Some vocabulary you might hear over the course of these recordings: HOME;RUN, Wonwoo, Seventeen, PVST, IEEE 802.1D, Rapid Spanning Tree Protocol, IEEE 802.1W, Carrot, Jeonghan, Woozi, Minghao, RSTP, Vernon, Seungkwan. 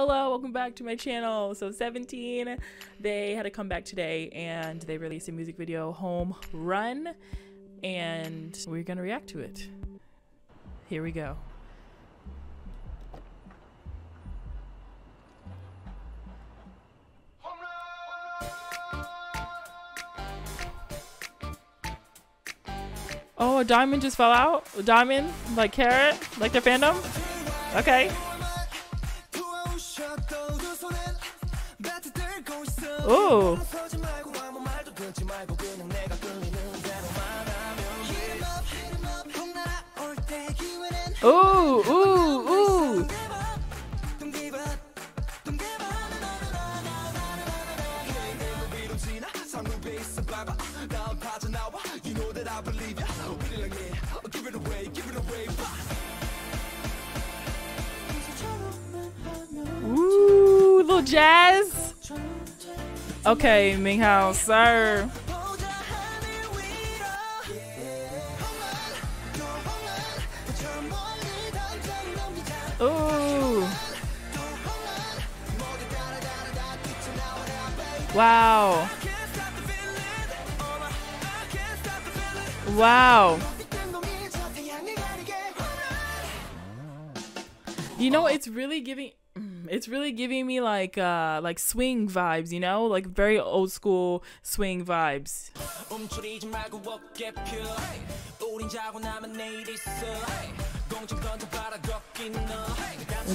hello, welcome back to my channel. So 17, they had a comeback today and they released a music video, Home Run, and we're gonna react to it. Here we go. Oh, a diamond just fell out? A diamond? Like Carrot? Like their fandom? Okay. Ooh. Ooh, ooh, ooh. Ooh, little jazz. Okay, Minghao, sir. Ooh. Wow. Wow. You know, it's really giving me like swing vibes, you know? Like very old school swing vibes.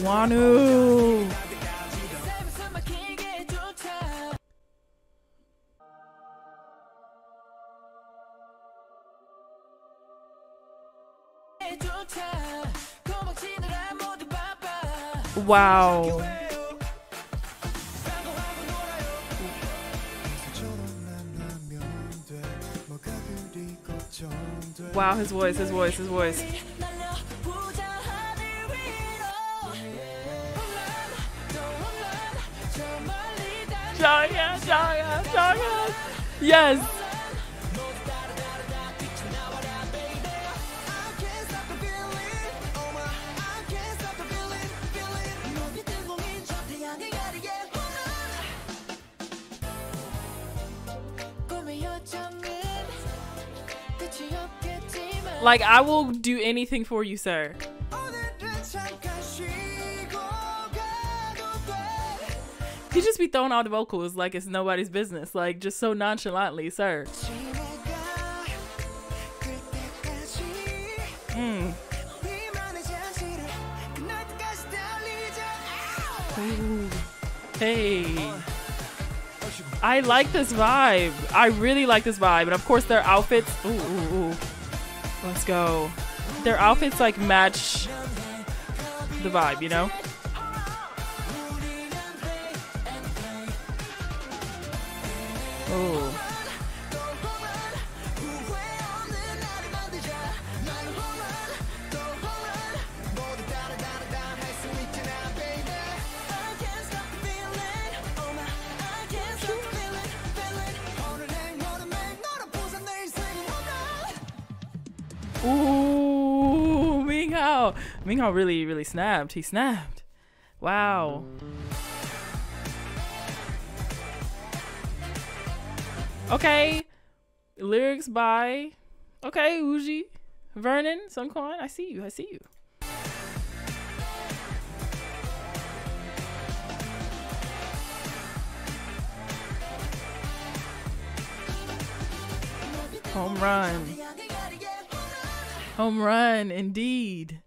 Wanu. Wow. Wow, his voice. Jangha. Yes. Like, I will do anything for you, sir. He just be throwing all the vocals like it's nobody's business, like just so nonchalantly, sir. Hey, I like this vibe. I really like this vibe, and of course their outfits. Ooh. Let's go. Their outfits like match the vibe, you know? Oh. Ooh, Minghao. Minghao really, really snapped. He snapped. Wow. Okay. Lyrics by, okay, Woozi, Vernon, Seungkwan. I see you. Home run. Home run, indeed.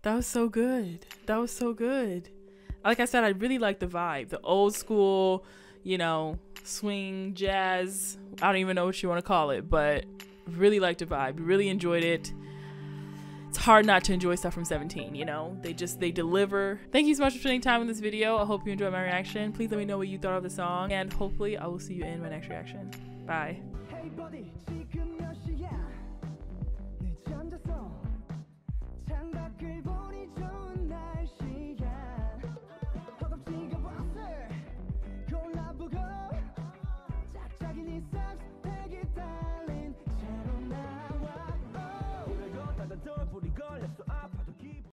That was so good. Like I said, I really like the vibe. The old school, you know, swing, jazz. I don't even know what you want to call it, but really liked the vibe. Really enjoyed it. It's hard not to enjoy stuff from 17, you know? They deliver. Thank you so much for spending time in this video. I hope you enjoyed my reaction. Please let me know what you thought of the song, and hopefully I will see you in my next reaction. Bye. Hey buddy,